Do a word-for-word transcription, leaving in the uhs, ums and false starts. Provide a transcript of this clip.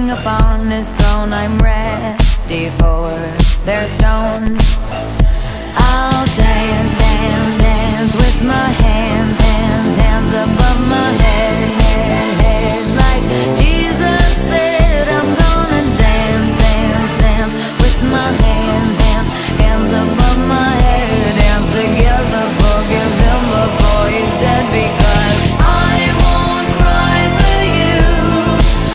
king upon his throne. I'm ready for their stones. I'll dance.